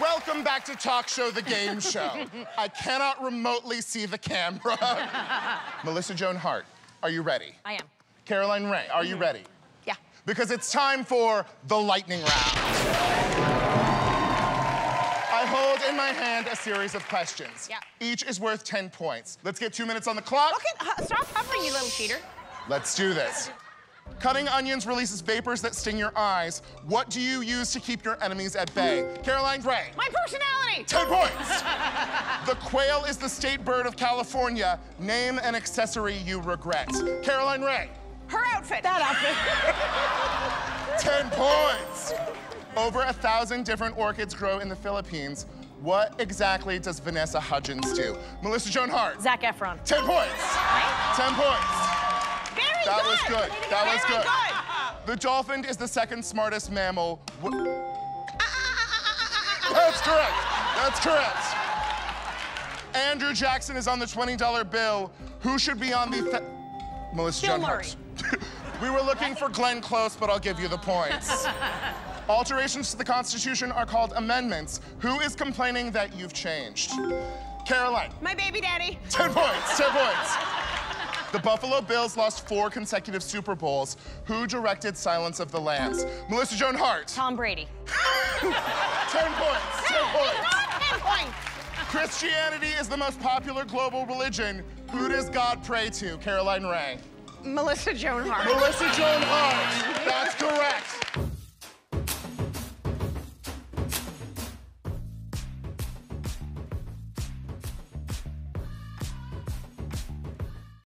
Welcome back to Talk Show, the game show. I cannot remotely see the camera. Melissa Joan Hart, are you ready? I am. Caroline Rhea, are you ready? Yeah. Because it's time for the lightning round. I hold in my hand a series of questions. Yeah. Each is worth 10 points. Let's get 2 minutes on the clock. Okay, stop hovering, you little cheater. Let's do this. Cutting onions releases vapors that sting your eyes. What do you use to keep your enemies at bay? Caroline Rhea. My personality! 10 points! The quail is the state bird of California. Name an accessory you regret. Caroline Rhea. Her outfit. That outfit. 10 points! Over 1,000 different orchids grow in the Philippines. What exactly does Vanessa Hudgens do? Melissa Joan Hart. Zac Efron. 10 points! Right? 10 points. That was good. That was good. The dolphin is the second smartest mammal. That's correct. That's correct. Andrew Jackson is on the $20 bill. Who should be on the... Melissa Joan Hart. We were looking for Glenn Close, but I'll give you the points. Alterations to the Constitution are called amendments. Who is complaining that you've changed? Caroline. My baby daddy. 10 points. 10 points. The Buffalo Bills lost 4 consecutive Super Bowls. Who directed Silence of the Lambs? Melissa Joan Hart. Tom Brady. 10 points. 10 points. 10 points. Christianity is the most popular global religion. Who does God pray to? Caroline Rhea. Melissa Joan Hart. Melissa Joan Hart. That's correct.